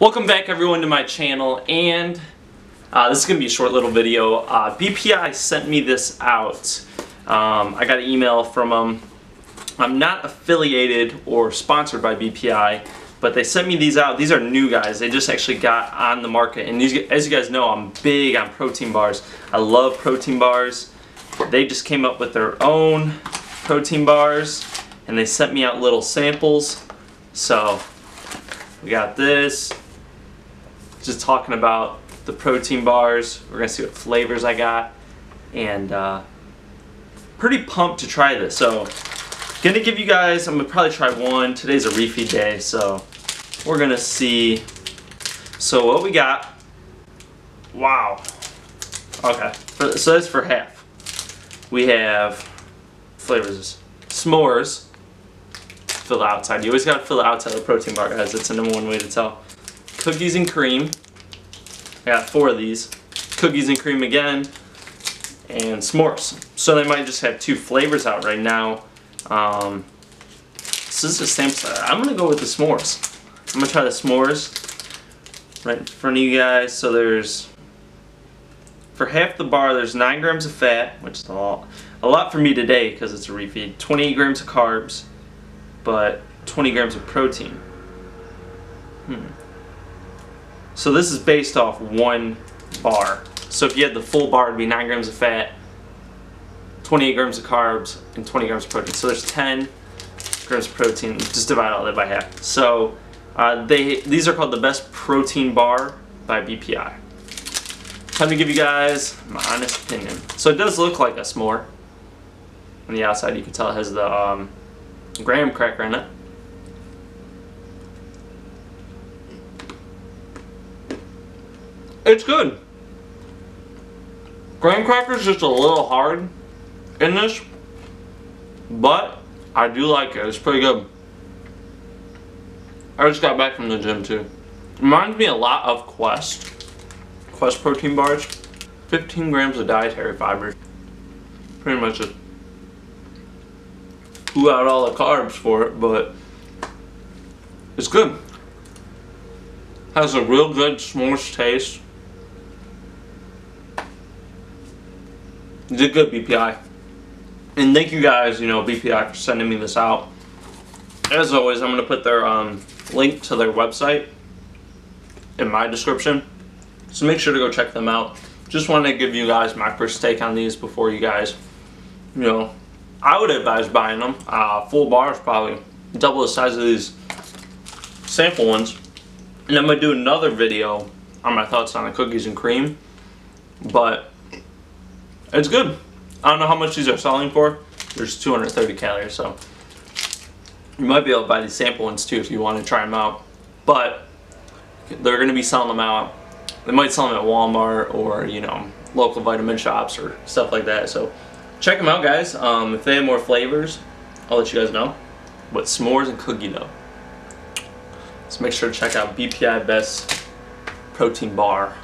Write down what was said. Welcome back everyone to my channel, and this is going to be a short little video. BPI sent me this out. I got an email from them. I'm not affiliated or sponsored by BPI, but they sent me these out. These are new guys. They just actually got on the market, and these, as you guys know, I'm big on protein bars. I love protein bars. They just came up with their own protein bars, and they sent me out little samples. So we got this. Just talking about the protein bars. We're gonna see what flavors I got, and pretty pumped to try this. So gonna give you guys, I'm gonna probably try one. Today's a refeed day, so we're gonna see. So what we got, wow. Okay, so that's for half. We have flavors, s'mores. Fill the outside. You always gotta fill the outside of the protein bar, guys. It's the #1 way to tell. Cookies and cream. I got 4 of these. Cookies and cream again, and s'mores. So they might just have 2 flavors out right now. This is the same side. I'm gonna go with the s'mores. I'm gonna try the s'mores right in front of you guys. So there's, for half the bar, there's 9 grams of fat, which is a lot for me today because it's a refeed. 28 grams of carbs, but 20 grams of protein. So this is based off 1 bar. So if you had the full bar, it'd be 9 grams of fat, 28 grams of carbs, and 20 grams of protein. So there's 10 grams of protein. Just divide all that by half. So these are called the Best Protein Bar by BPI. Time to give you guys my honest opinion. So it does look like a s'more. On the outside, you can tell it has the graham cracker in it. It's good. Graham cracker's just a little hard in this, but I do like it. It's pretty good. I just got back from the gym too. Reminds me a lot of Quest protein bars. 15 grams of dietary fiber. Pretty much it. Blew out all the carbs for it, but it's good. Has a real good s'mores taste. You did good, BPI. And thank you guys, BPI, for sending me this out. As always, I'm going to put their link to their website in my description. So make sure to go check them out. Just wanted to give you guys my first take on these before you guys, I would advise buying them. Full bars, probably double the size of these sample ones. And I'm going to do another video on my thoughts on the cookies and cream. But it's good. I don't know how much these are selling for. There's 230 calories, so you might be able to buy these sample ones too if you want to try them out. But they're going to be selling them out. They might sell them at Walmart or, local vitamin shops or stuff like that. So check them out, guys. If they have more flavors, I'll let you guys know. But s'mores and cookie dough. So make sure to check out BPI Best Protein Bar.